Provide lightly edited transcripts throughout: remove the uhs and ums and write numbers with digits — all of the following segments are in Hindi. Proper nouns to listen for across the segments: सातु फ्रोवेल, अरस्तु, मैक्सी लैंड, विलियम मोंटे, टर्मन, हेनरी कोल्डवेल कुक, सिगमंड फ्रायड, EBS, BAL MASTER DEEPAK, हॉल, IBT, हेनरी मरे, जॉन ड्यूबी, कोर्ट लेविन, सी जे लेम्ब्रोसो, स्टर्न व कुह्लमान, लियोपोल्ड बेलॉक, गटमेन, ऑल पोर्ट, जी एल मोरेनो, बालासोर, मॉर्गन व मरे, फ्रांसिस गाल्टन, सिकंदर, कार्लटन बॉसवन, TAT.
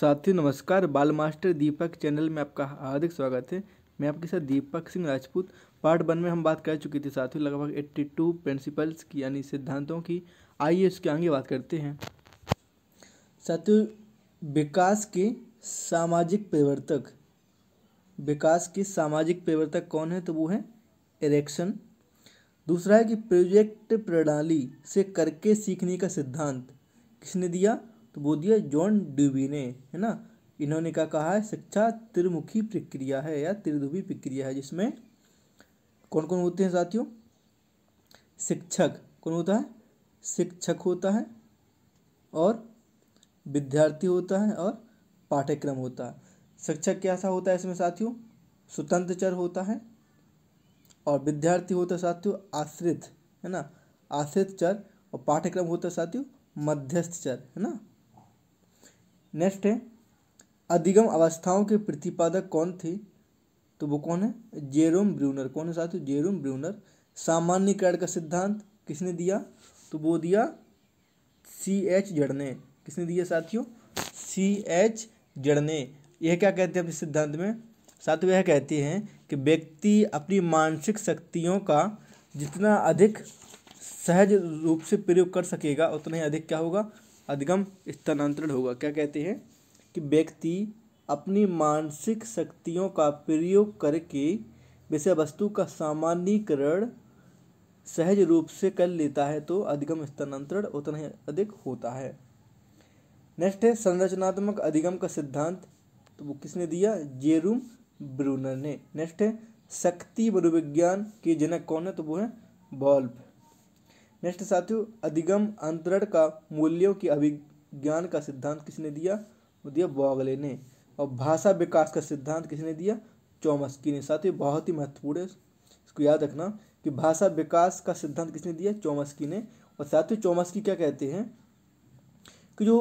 साथियों नमस्कार, बाल मास्टर दीपक चैनल में आपका हार्दिक स्वागत है। मैं आपके साथ दीपक सिंह राजपूत। पार्ट 1 में हम बात कर चुके थे साथियों लगभग 82 प्रिंसिपल्स की यानी सिद्धांतों की। आइए उसके आगे बात करते हैं। साथियों विकास के सामाजिक परिवर्तक कौन है, तो वो है एरेक्शन। दूसरा है कि प्रोजेक्ट प्रणाली से करके सीखने का सिद्धांत किसने दिया, तो वो दिया जॉन ड्यूबी ने, है ना। इन्होंने क्या कहा है, शिक्षा त्रिमुखी प्रक्रिया है या त्रिध्रुवी प्रक्रिया है, जिसमें कौन कौन होते हैं साथियों, शिक्षक कौन होता है, शिक्षक होता है और विद्यार्थी होता है और पाठ्यक्रम होता है। शिक्षक कैसा होता है इसमें साथियों, स्वतंत्र चर होता है, और विद्यार्थी होता है साथियों आश्रित, है ना, आश्रित चर, और पाठ्यक्रम होता है साथियों मध्यस्थ चर, है ना। नेक्स्ट है अधिगम अवस्थाओं के प्रतिपादक कौन थे, तो वो कौन है, जेरोम ब्रूनर। कौन है साथियों, जेरोम ब्रूनर। सामान्यीकरण का सिद्धांत किसने दिया, तो वो दिया सी एच जड़ ने। यह क्या कहते हैं अपने सिद्धांत में साथियों, यह कहते हैं कि व्यक्ति अपनी मानसिक शक्तियों का जितना अधिक सहज रूप से प्रयोग कर सकेगा उतना ही अधिक क्या होगा, अधिगम स्थानांतरण होगा। क्या कहते हैं कि व्यक्ति अपनी मानसिक शक्तियों का प्रयोग करके विषय वस्तु का सामान्यीकरण सहज रूप से कर लेता है, तो अधिगम स्थानांतरण उतना ही अधिक होता है। नेक्स्ट है संरचनात्मक अधिगम का सिद्धांत, तो वो किसने दिया, जेरोम ब्रूनर ने। नेक्स्ट है शक्ति मनोविज्ञान के जनक कौन है, तो वो है वॉल्फ। नेक्स्ट साथियों अधिगम अंतरण का मूल्यों की अभिज्ञान का सिद्धांत किसने दिया, वो दिया बॉगले ने। और भाषा विकास का सिद्धांत किसने दिया, चॉम्स्की ने। साथियों बहुत ही महत्वपूर्ण है, इसको याद रखना कि भाषा विकास का सिद्धांत किसने दिया, चॉम्स्की ने। और साथियों चॉम्स्की क्या कहते हैं कि जो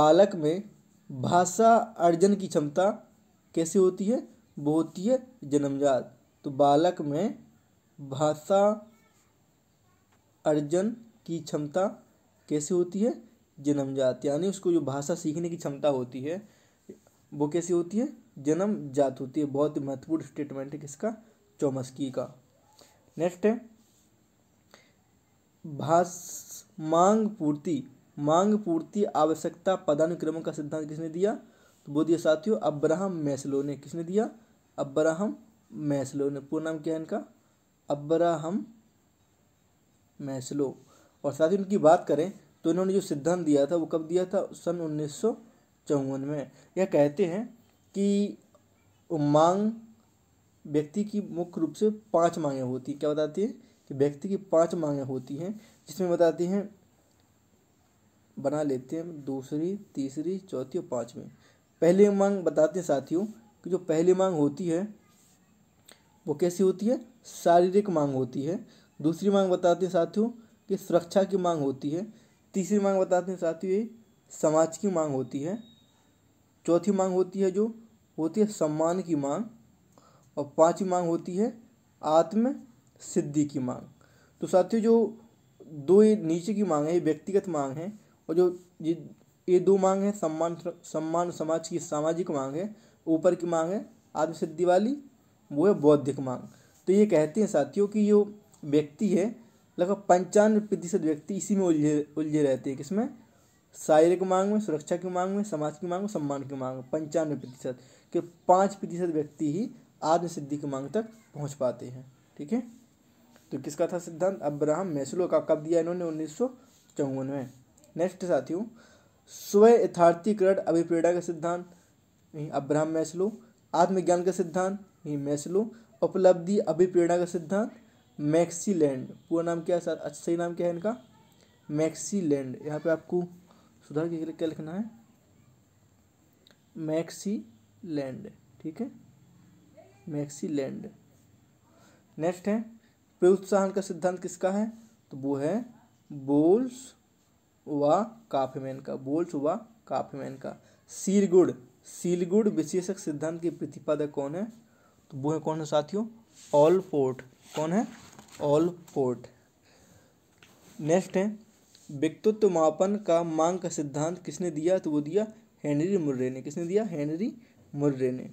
बालक में भाषा अर्जन की क्षमता कैसे होती है, वो होती है जन्मजात। तो बालक में भाषा अर्जन की क्षमता कैसे होती है, जन्मजात, यानी उसको जो भाषा सीखने की क्षमता होती है वो कैसी होती है, जन्मजात होती है। बहुत ही महत्वपूर्ण स्टेटमेंट है किसका, चॉम्स्की का। नेक्स्ट है मांग पूर्ति आवश्यकता पदानुक्रम का सिद्धांत किसने दिया, तो वो दिया साथियों अब्राहम मैसलो ने। किसने दिया, अब्राहम मैसलो ने। पूरा नाम क्या है इनका, अब्राहम मैसलो। और साथियों उनकी बात करें तो इन्होंने जो सिद्धांत दिया था वो कब दिया था, सन 1954 में। यह कहते हैं कि मांग व्यक्ति की मुख्य रूप से 5 मांगें होती हैं। क्या बताती है कि व्यक्ति की 5 मांगें होती हैं, जिसमें बताती हैं बना लेते हैं 2, 3, 4 और 5। पहली मांग बताते हैं साथियों कि जो पहली मांग होती है वो कैसी होती है, शारीरिक मांग होती है। दूसरी मांग बताते हैं साथियों कि सुरक्षा की मांग होती है। तीसरी मांग बताते हैं साथियों समाज की मांग होती है। चौथी मांग होती है जो होती है सम्मान की मांग, और 5वीं मांग होती है आत्म सिद्धि की मांग। तो साथियों जो 2 ये नीचे की मांग है ये व्यक्तिगत मांग है, और जो ये 2 मांग है सम्मान समाज की सामाजिक मांग है, ऊपर की मांग है आत्मसिद्धि वाली, वो है बौद्धिक मांग। तो ये कहते हैं साथियों कि जो व्यक्ति है लगभग 95% व्यक्ति इसी में उलझे रहते हैं। किसमें, शारीरिक मांग में, सुरक्षा की मांग में, समाज की मांग में, सम्मान की मांग में। 95% के 5% व्यक्ति ही आत्मसिद्धि की मांग तक पहुँच पाते हैं। ठीक है, तो किसका था सिद्धांत, अब्राहम मैस्लो का। कब दिया इन्होंने, 1954 में। नेक्स्ट साथियों स्व यथार्थीकरण अभिप्रेरणा का सिद्धांत अब्राहम मैस्लो, आत्मज्ञान का सिद्धांत मैस्लो, उपलब्धि अभिप्रेरणा का सिद्धांत मैक्सी लैंड। पूरा नाम क्या है सर, अच्छा सही नाम क्या है इनका, मैक्सी लैंड। यहाँ पे आपको सुधार के लिए क्या लिखना है, मैक्सी लैंड। ठीक है, मैक्सी लैंड। नेक्स्ट है प्रोत्साहन का सिद्धांत किसका है, तो वो है बोल्स व काफमैन का। सीलगुड विशेषक सिद्धांत के प्रतिपादक कौन है, तो वो है कौन है साथियों, ऑल पोर्ट। कौन है, ऑल पोर्ट। नेक्स्ट है व्यक्तित्व मापन का मांग का सिद्धांत किसने दिया, तो वो दिया हेनरी मरे ने। किसने दिया? हेनरी मरे ने।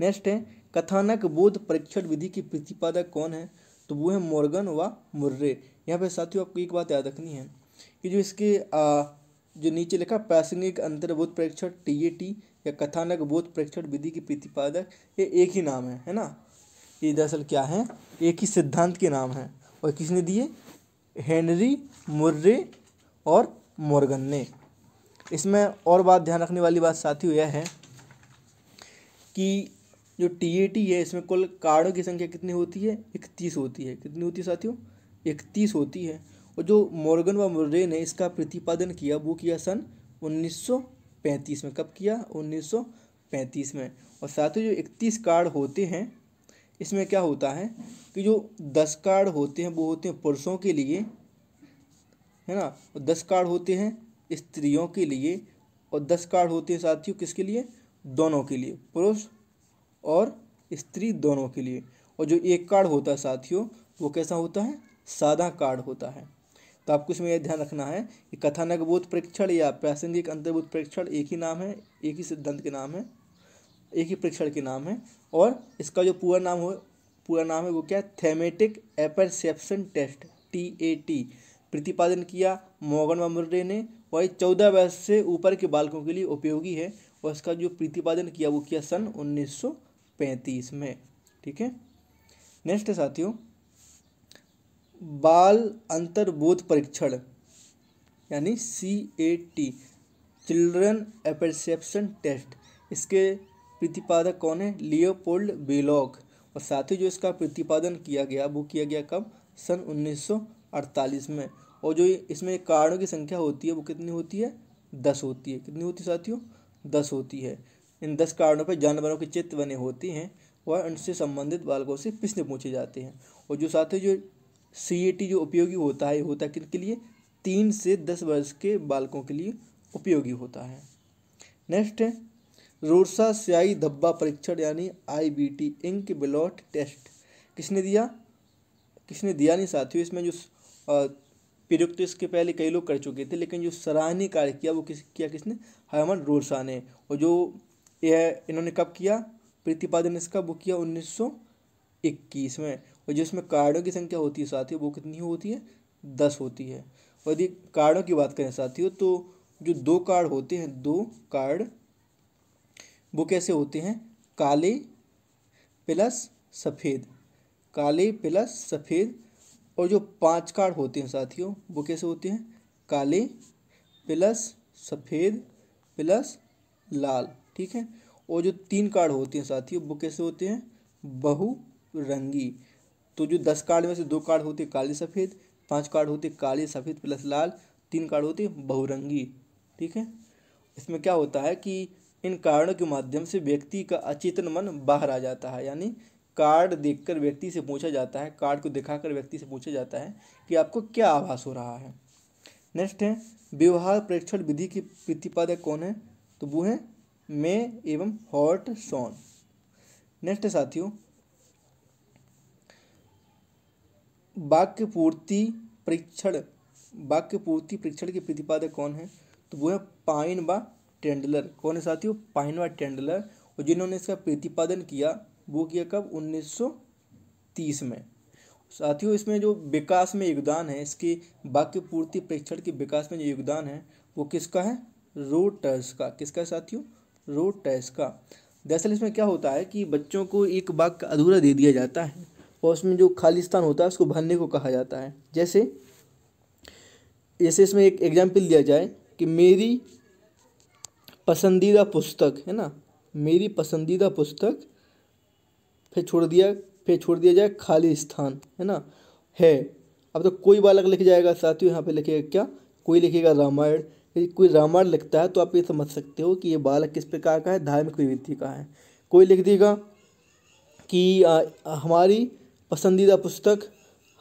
नेक्स्ट है कथानक बोध परीक्षण विधि की प्रतिपादक कौन है? तो वो है मॉर्गन व मरे। यहाँ पे साथियों आपको एक बात याद रखनी है कि जो इसके जो नीचे लिखा प्रासंगिक अंतर्बोध परीक्षण TAT या कथानक बोध परीक्षण विधि की प्रतिपादक, ये एक ही नाम है ना। ये दरअसल क्या है, एक ही सिद्धांत के नाम है। और किसने दिए? हेनरी मरे और मॉर्गन ने। इसमें और बात ध्यान रखने वाली बात साथियों यह है कि जो TAT है इसमें कुल कारणों की संख्या कितनी होती है? 31 होती है। कितनी होती है साथियों? 31 होती है। और जो मॉर्गन व मरे ने इसका प्रतिपादन किया वो किया सन 1935 में। कब किया? 1935 में। और साथियों जो 31 कार्ड होते हैं इसमें क्या होता है कि जो 10 कार्ड होते हैं वो होते हैं पुरुषों के लिए, है ना, और 10 कार्ड होते हैं स्त्रियों के लिए, और 10 कार्ड होते हैं साथियों किसके लिए? दोनों के लिए, पुरुष और स्त्री दोनों के लिए। और जो एक कार्ड होता है साथियों वो कैसा होता है? सादा कार्ड होता है। तो आपको इसमें यह ध्यान रखना है कि कथानक बोध परीक्षण या प्रासंगिक अंतर्बोध परीक्षण एक ही नाम है, एक ही सिद्धांत के नाम है, एक ही परीक्षण के नाम है। और इसका जो पूरा नाम है वो क्या है? Thematic apperception test TAT। प्रतिपादन किया मॉर्गन व मरे ने। वह 14 वर्ष से ऊपर के बालकों के लिए उपयोगी है। और इसका जो प्रतिपादन किया वो किया सन 1935 में। ठीक है। नेक्स्ट साथियों बाल अंतर्बोध परीक्षण यानी CAT चिल्ड्रन एपरसेप्शन टेस्ट, इसके प्रतिपादक कौन है? लियोपोल्ड बेलॉक। और साथियों जो इसका प्रतिपादन किया गया वो किया गया कब? सन 1948 में। और जो इसमें कारणों की संख्या होती है वो कितनी होती है? 10 होती है। कितनी होती है साथियों? 10 होती है। इन 10 कारणों पर जानवरों के चित्र बने होते हैं और उनसे संबंधित बालकों से प्रश्न पूछे जाते हैं। और जो साथियों जो CAT जो उपयोगी होता है होता है किनके लिए? 3 से 10 वर्ष के बालकों के लिए उपयोगी होता है। नेक्स्ट है रोर्शा स्याही धब्बा परीक्षण यानी IBT इंक ब्लॉट टेस्ट। किसने दिया नहीं साथियों, इसमें जो प्रयुक्त तो इसके पहले कई लोग कर चुके थे, लेकिन जो सराहनीय कार्य किया वो किसने? हरमन रोर्शा ने। और जो यह इन्होंने कब किया प्रतिपादन? इसका वो किया 1921 में। और जिसमें कार्डों की संख्या होती है साथियों वो कितनी होती है? 10 होती है। और यदि कार्डों की बात करें साथियों तो जो 2 कार्ड होते हैं, 2 कार्ड वो कैसे होते हैं? काले प्लस सफ़ेद। और जो 5 कार्ड होते हैं साथियों वो कैसे होते हैं? काले प्लस सफ़ेद प्लस लाल। ठीक है। और जो 3 कार्ड होते हैं साथियों वो कैसे होते हैं? बहुरंगी। तो जो 10 कार्ड में से 2 कार्ड होते काले सफ़ेद, 5 कार्ड होते काले सफ़ेद प्लस लाल, 3 कार्ड होते बहुरंगी। ठीक है। इसमें क्या होता है कि इन कार्डों के माध्यम से व्यक्ति का अचेतन मन बाहर आ जाता है, यानी कार्ड देखकर व्यक्ति से पूछा जाता है, कार्ड को दिखाकर व्यक्ति से पूछा जाता है कि आपको क्या आभास हो रहा है। नेक्स्ट है व्यवहार परीक्षण विधि की प्रतिपादक कौन है? तो वो है मे एवं हॉट सॉन। नेक्स्ट साथियों वाक्य पूर्ति परीक्षण के प्रतिपादक कौन है? तो वो है पाइन व टेंडलर। कौन है साथियों? पाइन व टेंडलर। और जिन्होंने इसका प्रतिपादन किया वो किया कब? 1930 में। साथियों इसमें जो विकास में योगदान है, इसके वाक्य पूर्ति परीक्षण के विकास में जो योगदान है वो किसका है? रोटर्स का। किसका है साथियों? रोटर्स का। दरअसल इसमें क्या होता है कि बच्चों को एक वाक्य अधूरा दे दिया जाता है और उसमें जो खाली स्थान होता है उसको भरने को कहा जाता है। जैसे इसमें एक एग्जाम्पल दिया जाए कि मेरी पसंदीदा पुस्तक, है ना, मेरी पसंदीदा पुस्तक, फिर छोड़ दिया जाए खाली स्थान, है ना, है। अब तो कोई बालक लिख जाएगा साथियों, यहाँ पे लिखेगा क्या? कोई लिखेगा रामायण। यदि कोई रामायण लिखता है तो आप ये समझ सकते हो कि ये बालक किस प्रकार का है? धार्मिक प्रवृत्ति का है। कोई लिख देगा कि हमारी पसंदीदा पुस्तक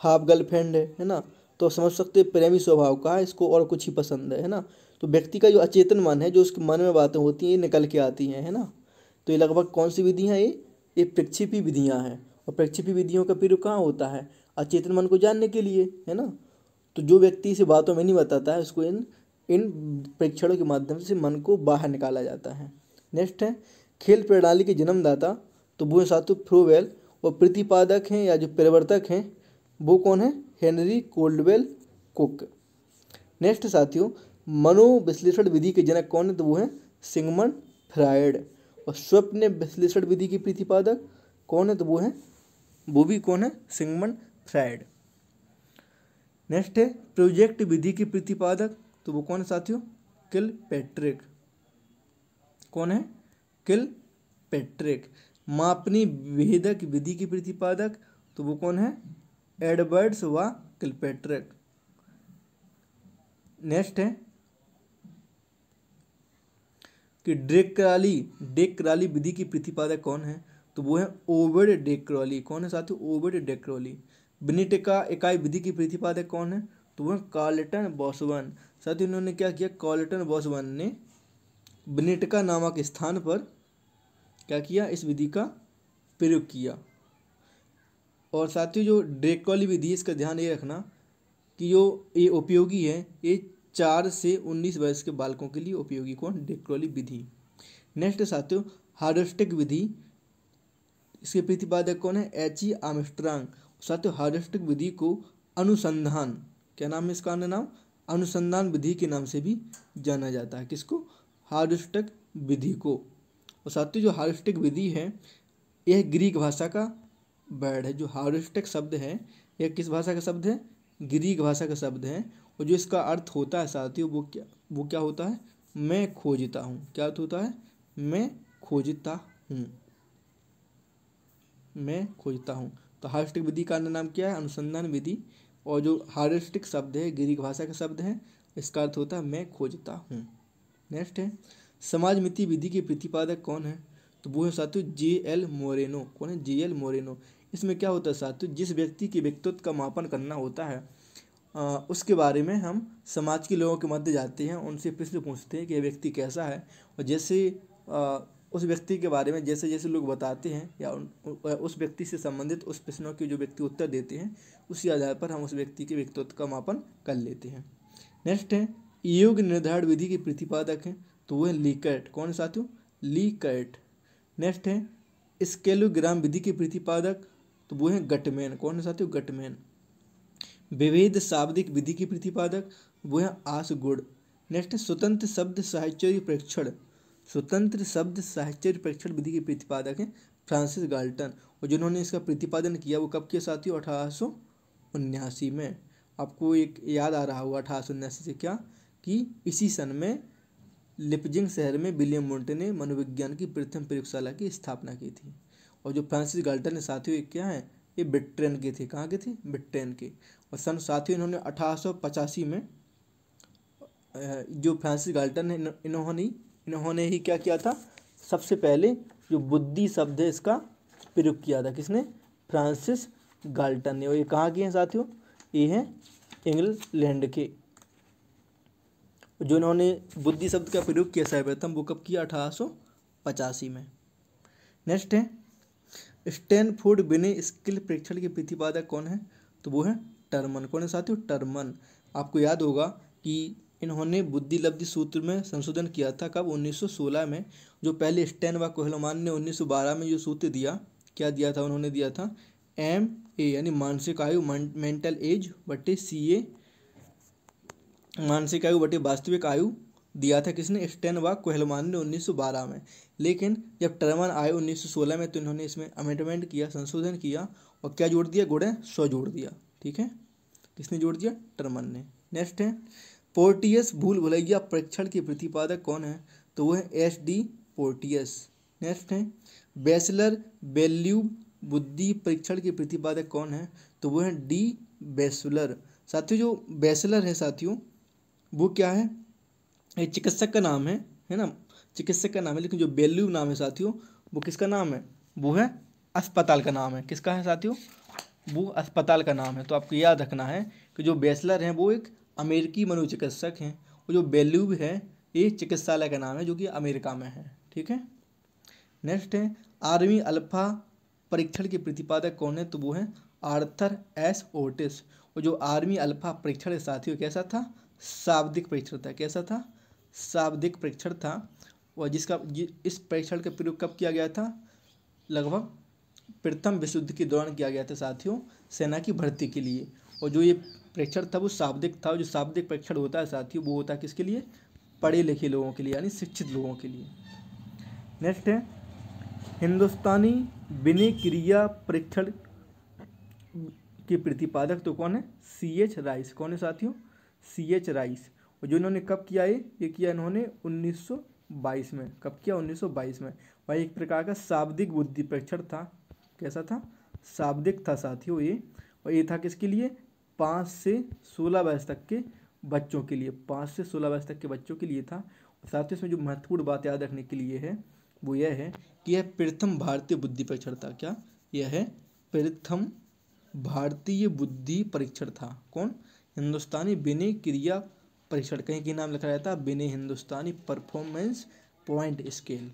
हाफ गर्लफ्रेंड है ना, तो समझ सकते प्रेमी स्वभाव का है, इसको और कुछ ही पसंद है ना। तो व्यक्ति का जो अचेतन मन है, जो उसके मन में बातें होती हैं, ये निकल के आती हैं, है ना। तो ये लगभग कौन सी विधियाँ? ये प्रक्षेपी विधियाँ हैं। और प्रक्षेपी विधियों का प्रयोग कहाँ होता है? अचेतन मन को जानने के लिए, है ना। तो जो व्यक्ति इसे बातों में नहीं बताता है उसको इन इन परीक्षणों के माध्यम से मन को बाहर निकाला जाता है। नेक्स्ट है खेल प्रणाली के जन्मदाता, तो वो सातु फ्रोवेल, और प्रतिपादक हैं या जो परिवर्तक हैं वो कौन है, हेनरी कोल्डवेल कुक। नेक्स्ट साथियों मनोविश्लेषण विधि के जनक कौन है, तो वो है सिगमंड फ्रायड, और स्वप्न विश्लेषण विधि की प्रतिपादक कौन है, तो वो है सिगमंड फ्रायड। नेक्स्ट है प्रोजेक्ट विधि की प्रतिपादक, तो वो कौन है साथियों, किलपैट्रिक। कौन है, किलपैट्रिक। मापनी भेदक विधि की प्रतिपादक, तो वो कौन है, एडवर्ड्स व किलपैट्रिक। नेक्स्ट है कि डेक्रॉली विधि की प्रतिपादक कौन है, तो वो है ओवरडे डेक्रॉली। कौन है साथियों, ओवरडे डेक्रॉली। बिनिटिका इकाई विधि की प्रतिपादक कौन है, तो वह कार्लटन बॉसवन। साथ ही उन्होंने क्या किया, कार्लटन बॉसवन ने बिनिटिका नामक स्थान पर क्या किया, इस विधि का प्रयोग किया। और साथ ही जो डेक्रॉली विधि, इसका ध्यान ये रखना कि जो ये उपयोगी है, ये 4 से 19 वर्ष के बालकों के लिए उपयोगी। कौन, डेक्रॉली विधि। नेक्स्ट साथियों हार्वेस्टिंग विधि, इसके प्रतिपादक कौन है, एच ई आर्मस्ट्रांग। साथियों हार्वेस्टिंग विधि को अनुसंधान, क्या नाम है इसका, नाम अनुसंधान विधि के नाम से भी जाना जाता है। किसको, हार्वेस्टिंग विधि को। और साथियों जो हार्वेस्टिंग विधि है, यह ग्रीक भाषा का वर्ड है। जो हार्वेस्टिंग शब्द है, यह किस भाषा का शब्द है, ग्रीक भाषा का शब्द है। और जो इसका अर्थ होता है साथियों, वो क्या होता है, मैं खोजता हूँ। क्या अर्थ होता है, मैं खोजता हूँ, मैं खोजता हूँ। तो हार्वेस्टिंग विधि का नाम क्या है, अनुसंधान विधि। और जो हार्वेस्टिंग शब्द है, ग्रीक भाषा का शब्द है, इसका अर्थ होता है मैं खोजता हूँ। नेक्स्ट है समाजमिति विधि के प्रतिपादक कौन है, तो वो है साथियों जी एल मोरेनो। कौन है, जी एल मोरेनो। इसमें क्या होता है साथियों, जिस व्यक्ति के व्यक्तित्व का मापन करना होता है, उसके बारे में हम समाज के लोगों के मध्य जाते हैं, उनसे प्रश्न पूछते हैं कि यह व्यक्ति कैसा है। और जैसे उस व्यक्ति के बारे में जैसे जैसे लोग बताते हैं या उस व्यक्ति से संबंधित उस प्रश्नों के जो व्यक्ति उत्तर देते हैं, उसी आधार पर हम उस व्यक्ति के व्यक्तित्व का मापन कर लेते हैं। नेक्स्ट है योग्य निर्धारण विधि के प्रतिपादक हैं, तो वह लिकर्ट। कौन है साथियों, लिकर्ट। नेक्स्ट है स्केलोग्राम विधि के प्रतिपादक, तो वो है गटमेन। कौन है साथियों, गटमेन। विभेद शाब्दिक विधि के प्रतिपादक वो है आसगुड़। नेक्स्ट है स्वतंत्र शब्द साहित्य परीक्षण, स्वतंत्र शब्द साहित्य परीक्षण विधि के प्रतिपादक हैं फ्रांसिस गाल्टन। और जिन्होंने इसका प्रतिपादन किया वो कब के साथियों, 1879 में। आपको एक याद आ रहा होगा 1879 से क्या, कि इसी सन में लिपजिंग शहर में विलियम मोंटे ने मनोविज्ञान की प्रथम प्रयोगशाला की स्थापना की थी। और जो फ्रांसिस गाल्टन ने साथियों क्या है, ये ब्रिटेन के थे। कहाँ के थे, ब्रिटेन के। और सन साथियों इन्होंने 1885 में, जो फ्रांसिस गाल्टन है, इन्होंने ही क्या किया था, सबसे पहले जो बुद्धि शब्द है इसका प्रयोग किया था। किसने, फ्रांसिस गाल्टन ने। और ये कहाँ के हैं साथियों, ये हैं इंग्लैंड के। जो इन्होंने बुद्धि शब्द का प्रयोग किया सर्वप्रथम, वो कब किया, 1885 में। नेक्स्ट है स्टैनफोर्ड बिने स्किल परीक्षण के प्रतिपादक कौन है, तो वो है टर्मन। कौन है साथियों, टर्मन। आपको याद होगा कि इन्होंने बुद्धि लब्धि सूत्र में संशोधन किया था। कब, 1916 में। जो पहले स्टर्न व कुह्लमान ने 1912 में जो सूत्र दिया, क्या दिया था, उन्होंने दिया था MA यानी मानसिक आयु मेंटल एज बटे CA मानसिक आयु बटे वास्तविक आयु, दिया था किसने, स्टर्न व कुह्लमान ने 1912 में। लेकिन जब टर्मन आए 1916 में, तो इन्होंने इसमें अमेंडमेंट किया, संशोधन किया, और क्या जोड़ दिया, गुणे सौ जोड़ दिया। ठीक है, किसने जोड़ दिया, टर्मन ने। नेक्स्ट है पोर्टियस भूल भुलैया परीक्षण के प्रतिपादक कौन है, तो वो है SD पोर्टियस। नेक्स्ट है बैसुलर वैल्यू बुद्धि परीक्षण के प्रतिपादक कौन है, तो वो है डी बैसुलर। साथियों जो बैसुलर है साथियों, वो क्या है, एक चिकित्सक का नाम है ना, चिकित्सक का नाम है। लेकिन जो वैल्यू नाम है साथियों, वो किसका नाम है, वो है अस्पताल का नाम है। किसका है साथियों, वो अस्पताल का नाम है। तो आपको याद रखना है कि जो बैसुलर हैं वो एक अमेरिकी मनोचिकित्सक हैं, और जो बेल्यूब है ये चिकित्सालय का नाम है जो कि अमेरिका में है। ठीक है। नेक्स्ट है आर्मी अल्फा परीक्षण के प्रतिपादक कौन है, तो वो है आर्थर एस ओटिस। और जो आर्मी अल्फा परीक्षण साथियों कैसा था, शाब्दिक परीक्षण था। कैसा था? शाब्दिक परीक्षण था। और जिसका इस परीक्षण का प्रयोग कब किया गया था? लगभग प्रथम विश्व युद्ध के दौरान किया गया था साथियों, सेना की भर्ती के लिए। और जो ये परीक्षण था वो शाब्दिक था। जो शाब्दिक परीक्षण होता है साथियों वो होता है किसके लिए? पढ़े लिखे लोगों के लिए, यानी शिक्षित लोगों के लिए। नेक्स्ट है हिंदुस्तानी विनय क्रिया परीक्षण के प्रतिपादक तो कौन है? C H Rice. कौन है साथियों? C H Rice. और जो इन्होंने कब किया ये किया इन्होंने 1922 में। कब किया? 1922 में। और एक प्रकार का शाब्दिक बुद्धि परीक्षण था। कैसा था? शाब्दिक था साथियों ये। और ये था किसके लिए? 5 से 16 वर्ष तक के बच्चों के लिए। 5 से 16 वर्ष तक के बच्चों के लिए था। साथ ही इसमें जो महत्वपूर्ण बात याद रखने के लिए है वो यह है कि यह प्रथम भारतीय बुद्धि परीक्षण था। क्या? यह है प्रथम भारतीय बुद्धि परीक्षण था। कौन? हिंदुस्तानी विनय क्रिया परीक्षण। कहीं के नाम लिखा रहता है Vinay Hindustani performance point scale.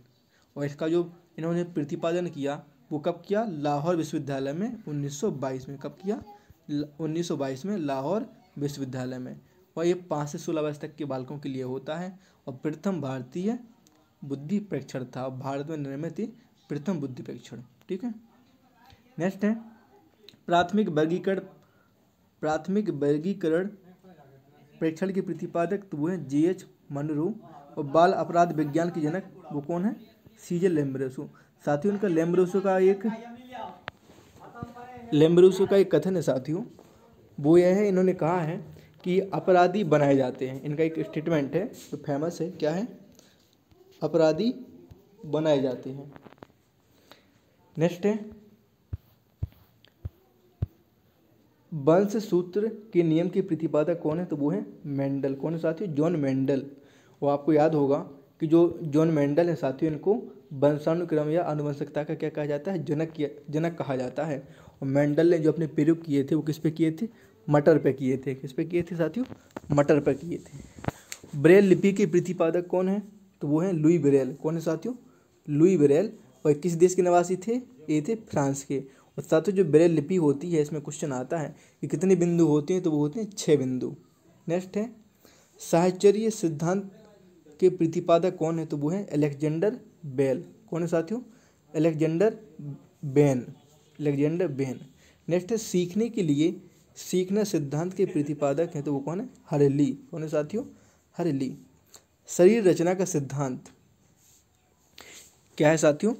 और इसका जो इन्होंने प्रतिपादन किया वो कब किया? लाहौर विश्वविद्यालय में 1922 में। कब किया? 1922 में लाहौर विश्वविद्यालय में। और ये 5 से 16 वर्ष तक के बालकों के लिए होता है। और प्रथम भारतीय बुद्धि परीक्षण था। भारत में निर्मित प्रथम बुद्धि परीक्षण। ठीक है। नेक्स्ट है प्राथमिक वर्गीकरण परीक्षण के प्रतिपादक तो वो हैं जी एच मोरेनो। और बाल अपराध विज्ञान के जनक वो कौन है? सी जे लेम्ब्रोसो। साथियों उनका लेम्ब्रोसो का एक कथन है साथियों वो यह है, इन्होंने कहा है कि अपराधी बनाए जाते हैं। इनका एक स्टेटमेंट है जो फेमस है। क्या है? अपराधी बनाए जाते हैं। नेक्स्ट है वंश सूत्र के नियम के प्रतिपादक कौन है? तो वो है मेंडल। कौन है साथियों? John Mendel. वो आपको याद होगा कि जो जॉन मेंडल है साथियों इनको वंशानुक्रम या अनुवंशिकता का क्या कहा जाता है? जनक कहा जाता है। और मेंडल ने जो अपने प्रयोग किए थे वो किस पे किए थे? मटर पे किए थे। किस पे किए थे साथियों? मटर पे किए थे। ब्रेल लिपि के प्रतिपादक कौन है? तो वो है लुई ब्रेल। कौन है साथियों? Louis Braille. और किस देश के निवासी थे? ये थे फ्रांस के। और साथियों जो ब्रेल लिपि होती है इसमें क्वेश्चन आता है कि कितने बिंदु होते हैं? तो वो होते हैं 6 बिंदु। नेक्स्ट है साहचर्य सिद्धांत के प्रतिपादक कौन है? तो वो है अलेक्जेंडर बेल। कौन है साथियों? Alexander Bain. नेक्स्ट है सीखने के लिए सीखना सिद्धांत के प्रतिपादक हैं तो वो कौन है? हरेली। कौन है साथियों? हरेली। शरीर रचना का सिद्धांत क्या है साथियों?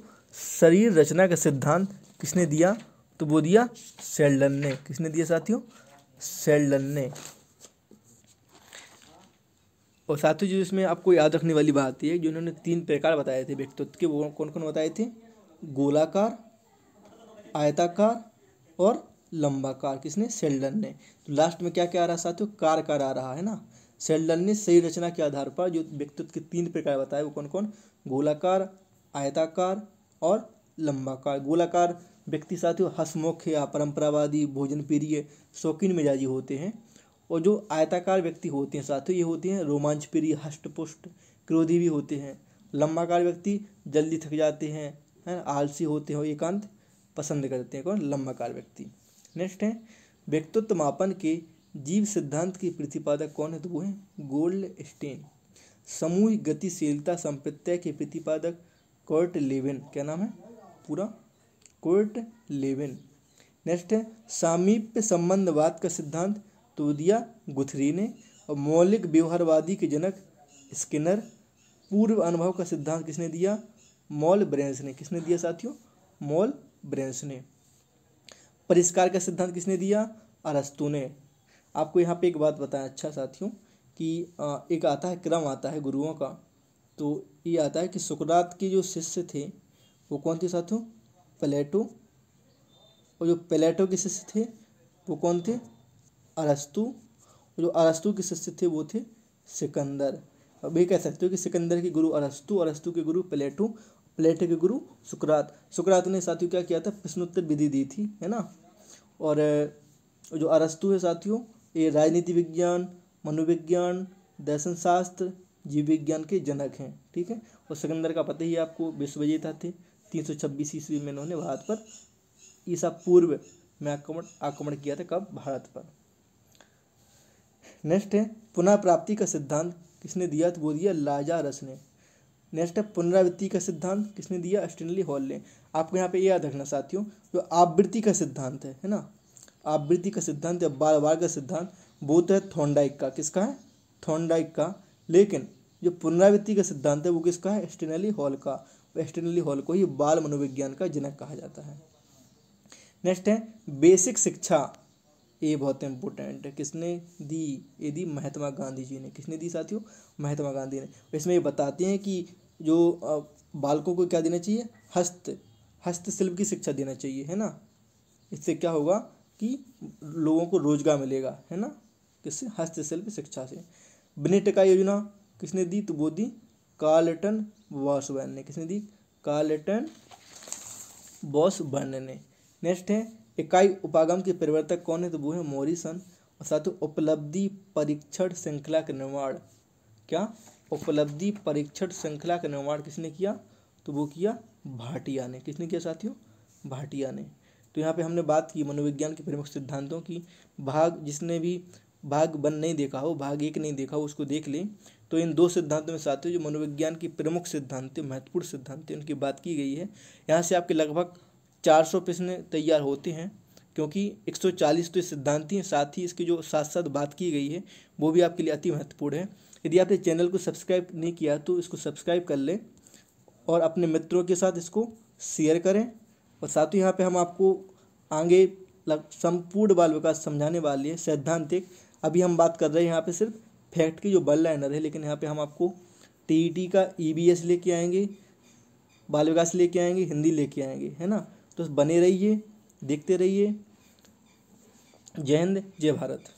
शरीर रचना का सिद्धांत किसने दिया? तो वो दिया शेल्डन ने। किसने दिया साथियों? शेल्डन ने। और साथियों जो इसमें आपको याद रखने वाली बात है जो इन्होंने 3 प्रकार बताए थे व्यक्तित्व के, वो कौन कौन बताए थे? गोलाकार, आयताकार और लंबाकार। किसने? शेल्डन ने। तो लास्ट में क्या क्या आ रहा है साथियों? कार आ रहा है ना। शेल्डन ने सही रचना के आधार पर जो व्यक्तित्व के 3 प्रकार बताए वो कौन कौन? गोलाकार, आयताकार और लंबाकार। गोलाकार व्यक्ति साथियों हंसमुख या परंपरावादी, भोजन प्रिय, शौकीन मिजाजी होते हैं। और जो आयताकार व्यक्ति होते हैं साथियों ये होते हैं रोमांच प्रिय, हष्टपुष्ट, क्रोधी भी होते हैं। लंबाकार व्यक्ति जल्दी थक जाते हैं, है आलसी होते हैं और एकांत पसंद करते हैं। कौन? लंबाकार व्यक्ति। नेक्स्ट है व्यक्तित्व मापन के जीव सिद्धांत के प्रतिपादक कौन है? तो वो है गोल्डस्टीन। समूह गतिशीलता संप्रत्यय के प्रतिपादक कोर्ट लेविन। क्या नाम है पूरा? कोर्ट लेविन। नेक्स्ट है सामीप्य संबंधवाद का सिद्धांत तो दिया गुथरी ने। और मौलिक व्यवहारवादी के जनक स्किनर। पूर्व अनुभव का सिद्धांत किसने दिया? मॉल ब्रेंस ने। किसने दिया साथियों? मॉल ब्रेंस ने। परिष्कार का सिद्धांत किसने दिया? अरस्तु ने। आपको यहाँ पे एक बात बताएं अच्छा साथियों कि एक आता है क्रम आता है गुरुओं का, तो ये आता है कि सुकरात के जो शिष्य थे वो कौन थे साथियों? प्लेटो। और जो प्लेटो के शिष्य थे वो कौन थे? अरस्तु। और जो अरस्तु के शिष्य थे वो थे सिकंदर। अब ये कह सकते हो कि सिकंदर के गुरु अरस्तु, अरस्तु के गुरु प्लेटो, प्लेटो के गुरु सुकरात। सुकरात ने साथियों क्या किया था? प्रश्नोत्तर विधि दी थी, है ना। और जो अरस्तु है साथियों ये राजनीति विज्ञान, मनोविज्ञान, दर्शन शास्त्र, जीव विज्ञान के जनक हैं। ठीक है। और सिकंदर का पता ही आपको विश्वविजेता थे। 326 ईस्वी में इन्होंने भारत पर ईसा पूर्व में आक्रमण किया था। कब? भारत पर। नेक्स्ट है पुनः प्राप्ति का सिद्धांत किसने दिया, तो वो दिया लाजारस ने। नेक्स्ट है पुनरावृत्ति का सिद्धांत किसने दिया, स्टेनली हॉल ने। आपको यहाँ पे ये याद रखना साथियों, जो आवृत्ति का सिद्धांत है ना, आवृत्ति का सिद्धांत या बार बार का सिद्धांत वो तो है थॉर्नडाइक का, किसका है, थॉर्नडाइक का। लेकिन जो पुनरावृत्ति का सिद्धांत है वो किसका है, स्टेनली हॉल का। स्टेनली हॉल को ही बाल मनोविज्ञान का जनक कहा जाता है। नेक्स्ट है बेसिक शिक्षा, ये बहुत इंपॉर्टेंट है, किसने दी, ये दी महात्मा गांधी जी ने। किसने दी साथियों, महात्मा गांधी ने। इसमें ये बताते हैं कि जो बालकों को क्या देना चाहिए, हस्तशिल्प की शिक्षा देना चाहिए, है ना। इससे क्या होगा कि लोगों को रोजगार मिलेगा, है ना, किससे, हस्तशिल्प शिक्षा से। बिनेटका योजना किसने दी, तो वो दी कार्लटन बॉसवन ने। किसने दी, कार्लटन बॉसवन ने। नेक्स्ट है इकाई उपागम के परिवर्तक कौन है, तो वो है मॉरिसन। और साथ ही उपलब्धि परीक्षण श्रृंखला का निर्माण, क्या, उपलब्धि परीक्षण श्रृंखला का निर्माण किसने किया, तो वो किया भाटिया ने। किसने किया साथियों, भाटिया ने। तो यहाँ पे हमने बात की मनोविज्ञान के प्रमुख सिद्धांतों की। भाग, जिसने भी भाग वन नहीं देखा हो, भाग एक नहीं देखा हो, उसको देख लें। तो इन दो सिद्धांतों में साथियों जो मनोविज्ञान की प्रमुख सिद्धांत, महत्वपूर्ण सिद्धांत, उनकी बात की गई है। यहाँ से आपके लगभग 400 प्रश्न तैयार होते हैं, क्योंकि 140 तो सिद्धांती हैं, साथ ही इसकी जो साथ बात की गई है वो भी आपके लिए अति महत्वपूर्ण है। यदि आपने चैनल को सब्सक्राइब नहीं किया तो इसको सब्सक्राइब कर लें और अपने मित्रों के साथ इसको शेयर करें। और साथ ही यहाँ पे हम आपको आगे संपूर्ण बाल विकास समझाने वाले हैं सैद्धांतिक। अभी हम बात कर रहे हैं यहाँ पर सिर्फ फैक्ट की, जो वन लाइनर है, लेकिन यहाँ पर हम आपको TET का EBS लेके आएंगे, बाल विकास लेके आएंगे, हिंदी लेके आएंगे, है ना। तो बने रहिए, देखते रहिए। जय हिंद, जय भारत।